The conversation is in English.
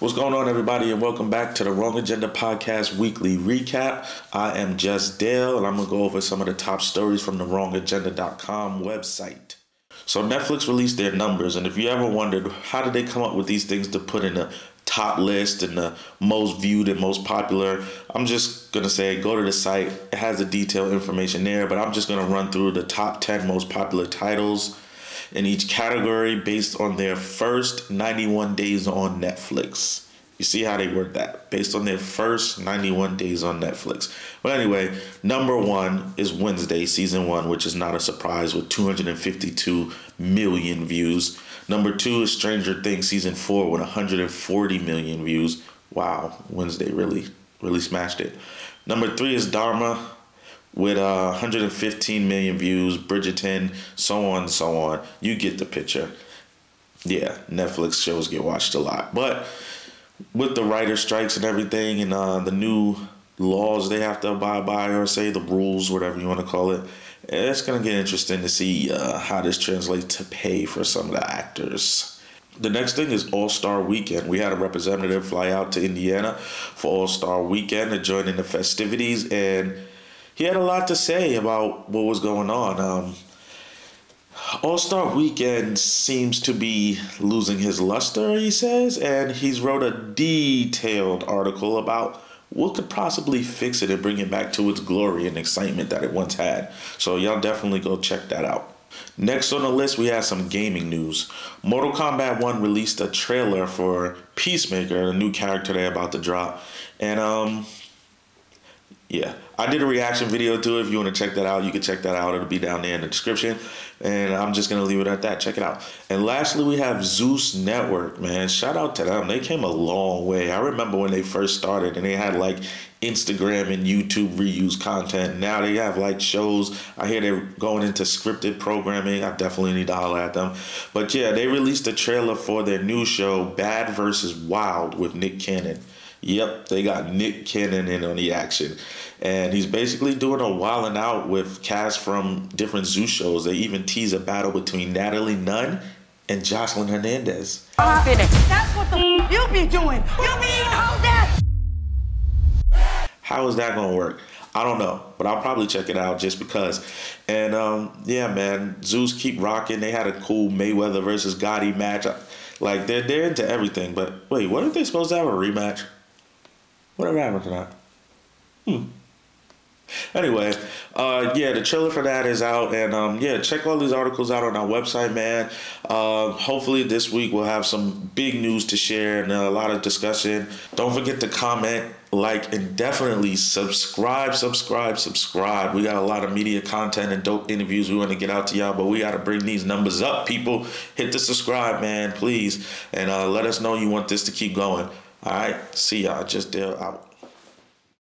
What's going on, everybody, and welcome back to the Wrong Agenda Podcast Weekly Recap. I am Jess Dale, and I'm going to go over some of the top stories from the wrongagenda.com website. So Netflix released their numbers, and if you ever wondered how did they come up with these things to put in the top list and the most viewed and most popular, I'm just going to say go to the site. It has the detailed information there, but I'm just going to run through the top 10 most popular titles in each category based on their first 91 days on Netflix. You see how they work that? Based on their first 91 days on Netflix. But anyway, number one is Wednesday, season one, which is not a surprise with 252 million views. Number two is Stranger Things season four with 140 million views. Wow, Wednesday really smashed it. Number three is Dharma, with 115 million views, Bridgerton, so on and so on. You get the picture. Yeah, Netflix shows get watched a lot. But with the writer strikes and everything and the new laws they have to abide by, or say the rules, whatever you want to call it, it's going to get interesting to see how this translates to pay for some of the actors. The next thing is All-Star Weekend. We had a representative fly out to Indiana for All-Star Weekend to join in the festivities, and he had a lot to say about what was going on. All-Star Weekend seems to be losing his luster, he says, and he's wrote a detailed article about what could possibly fix it and bring it back to its glory and excitement that it once had. So y'all definitely go check that out. Next on the list, we have some gaming news. Mortal Kombat 1 released a trailer for Peacemaker, a new character they're about to drop, and yeah, I did a reaction video to it. If you want to check that out, you can check that out. It'll be down there in the description. And I'm just going to leave it at that. Check it out. And lastly, we have Zeus Network, man. Shout out to them. They came a long way. I remember when they first started and they had like Instagram and YouTube reused content. Now they have like shows. I hear they're going into scripted programming. I definitely need to holler at them. But yeah, they released a trailer for their new show, Bad vs Wild, with Nick Cannon. Yep, they got Nick Cannon in on the action. And he's basically doing a wilding out with cast from different Zeus shows. They even tease a battle between Natalie Nunn and Jocelyn Hernandez. I'm finished. That's what the you be doing. You be eating whole death. How is that going to work? I don't know, but I'll probably check it out just because. And yeah, man, Zeus keep rocking. They had a cool Mayweather versus Gotti match. Like, they're into everything. But wait, what if they supposed to have a rematch? Whatever happened to that? Anyway, yeah, the trailer for that is out, and yeah, check all these articles out on our website, man. Hopefully this week we'll have some big news to share and a lot of discussion. Don't forget to comment, like, and definitely subscribe. We got a lot of media content and dope interviews we want to get out to y'all, but we got to bring these numbers up, people. Hit the subscribe, man, please, and let us know you want this to keep going. All right, see y'all. Just Dale out.